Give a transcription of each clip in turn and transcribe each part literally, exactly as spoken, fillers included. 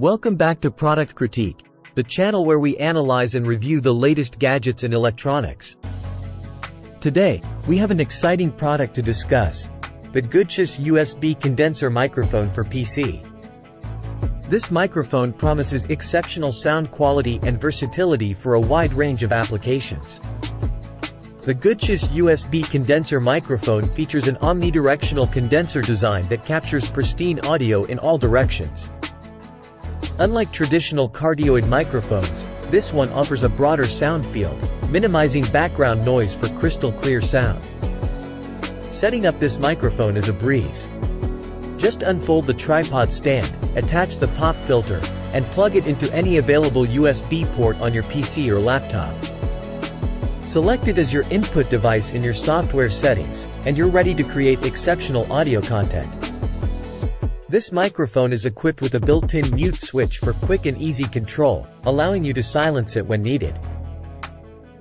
Welcome back to Product Critique, the channel where we analyze and review the latest gadgets in electronics. Today, we have an exciting product to discuss, the Goodscious U S B condenser microphone for P C. This microphone promises exceptional sound quality and versatility for a wide range of applications. The Goodscious U S B condenser microphone features an omnidirectional condenser design that captures pristine audio in all directions. Unlike traditional cardioid microphones, this one offers a broader sound field, minimizing background noise for crystal-clear sound. Setting up this microphone is a breeze. Just unfold the tripod stand, attach the pop filter, and plug it into any available U S B port on your P C or laptop. Select it as your input device in your software settings, and you're ready to create exceptional audio content. This microphone is equipped with a built-in mute switch for quick and easy control, allowing you to silence it when needed.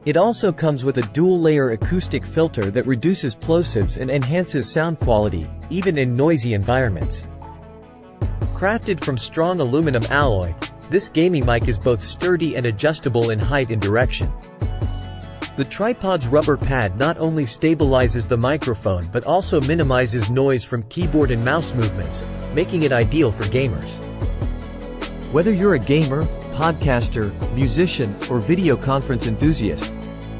It also comes with a dual-layer acoustic filter that reduces plosives and enhances sound quality, even in noisy environments. Crafted from strong aluminum alloy, this gaming mic is both sturdy and adjustable in height and direction. The tripod's rubber pad not only stabilizes the microphone but also minimizes noise from keyboard and mouse movements, making it ideal for gamers. Whether you're a gamer, podcaster, musician, or video conference enthusiast,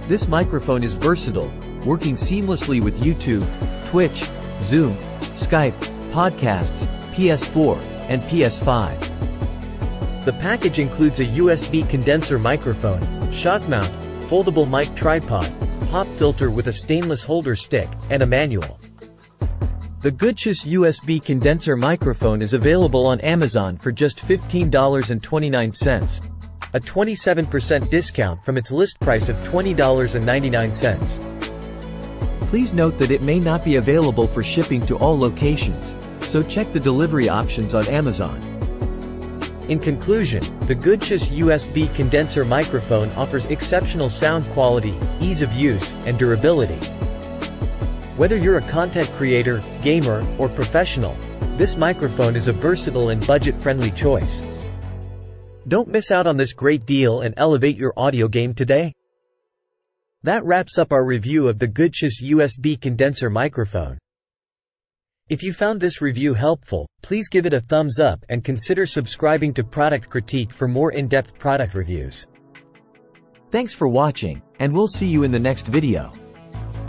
this microphone is versatile, working seamlessly with YouTube, Twitch, Zoom, Skype, podcasts, P S four, and P S five. The package includes a U S B condenser microphone, shock mount, foldable mic tripod, pop filter with a stainless holder stick, and a manual. The Goodscious U S B condenser microphone is available on Amazon for just fifteen dollars and twenty-nine cents, a twenty-seven percent discount from its list price of twenty dollars and ninety-nine cents. Please note that it may not be available for shipping to all locations, so check the delivery options on Amazon. In conclusion, the Goodscious U S B condenser microphone offers exceptional sound quality, ease of use, and durability. Whether you're a content creator, gamer, or professional, this microphone is a versatile and budget-friendly choice. Don't miss out on this great deal and elevate your audio game today. That wraps up our review of the Goodscious U S B condenser microphone. If you found this review helpful, please give it a thumbs up and consider subscribing to Product Critique for more in-depth product reviews. Thanks for watching, and we'll see you in the next video.